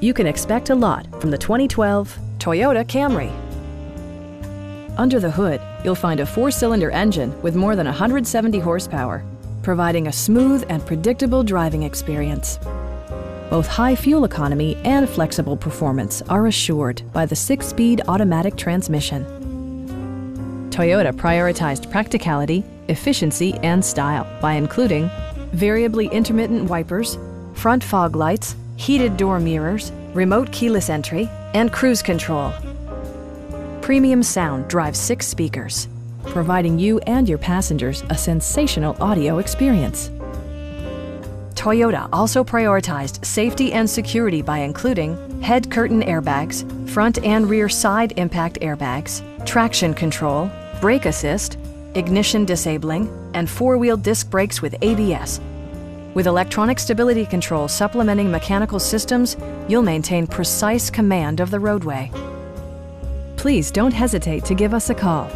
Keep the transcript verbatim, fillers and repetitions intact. You can expect a lot from the twenty twelve Toyota Camry. Under the hood, you'll find a four-cylinder engine with more than one hundred seventy horsepower, providing a smooth and predictable driving experience. Both high fuel economy and flexible performance are assured by the six-speed automatic transmission. Toyota prioritized practicality, efficiency, and style by including variably intermittent wipers, front fog lights, heated door mirrors, remote keyless entry, and cruise control. Premium sound drives six speakers, providing you and your passengers a sensational audio experience. Toyota also prioritized safety and security by including head curtain airbags, front and rear side impact airbags, traction control, brake assist, ignition disabling, and four-wheel disc brakes with A B S. With electronic stability control supplementing mechanical systems, you'll maintain precise command of the roadway. Please don't hesitate to give us a call.